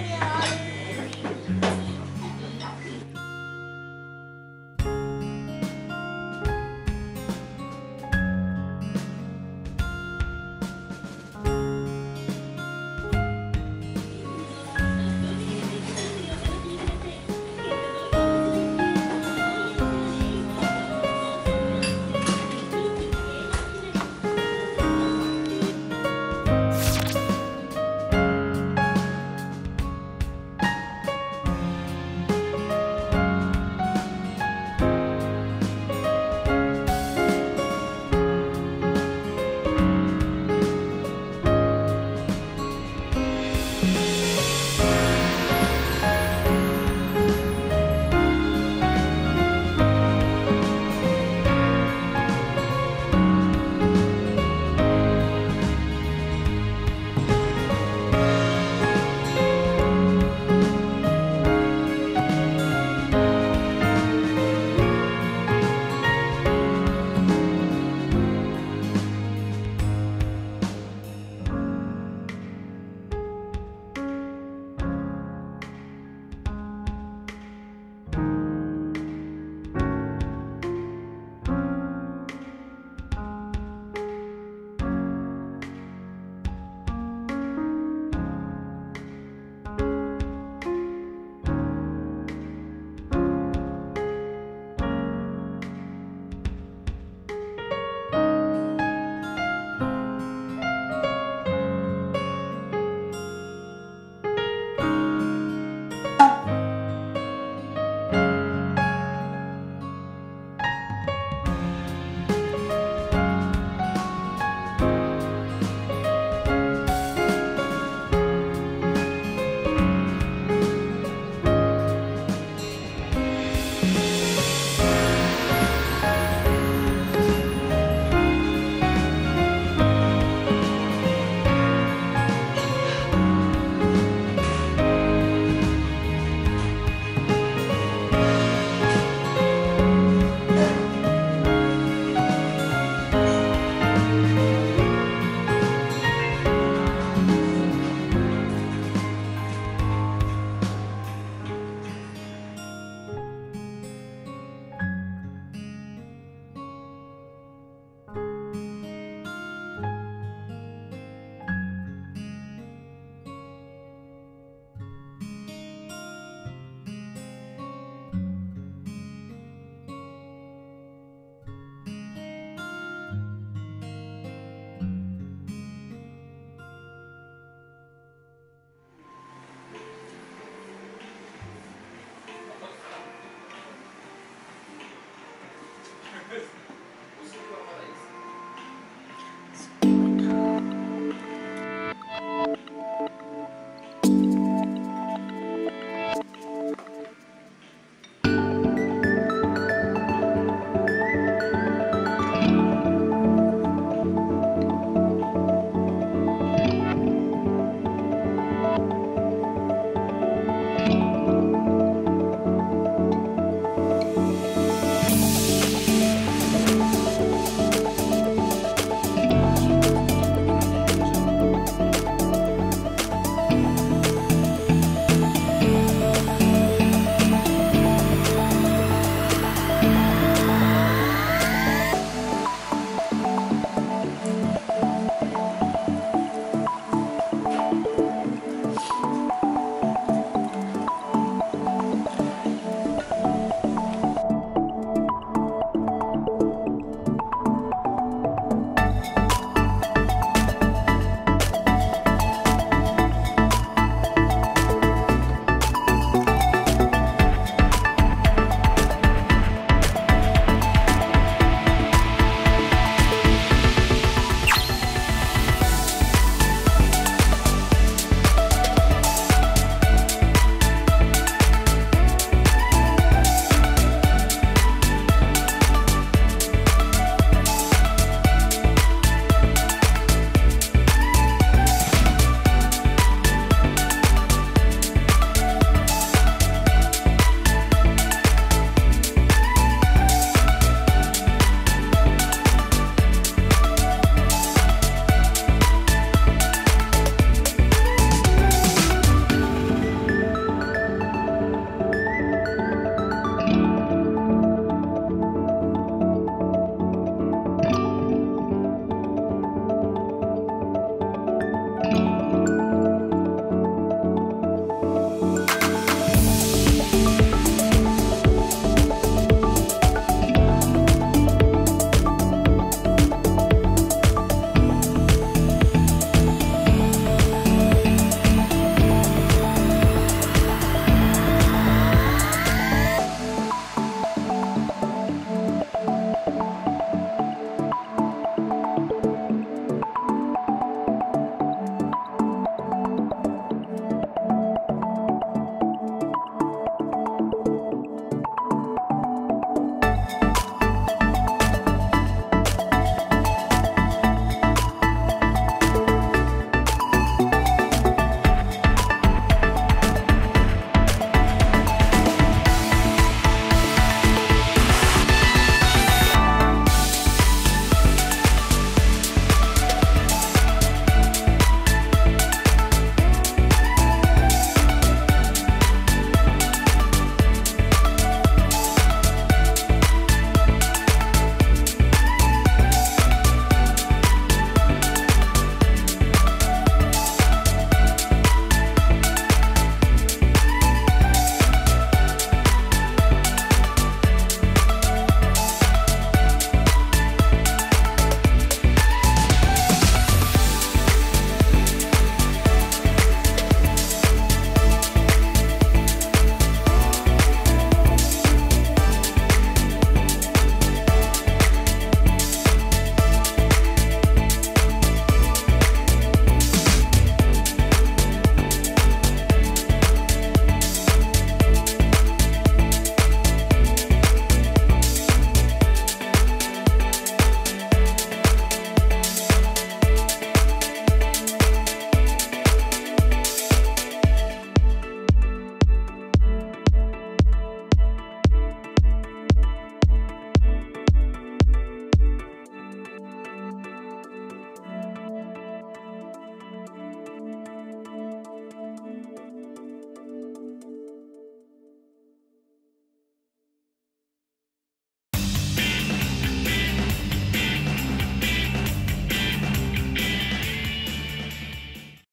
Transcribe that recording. Yeah.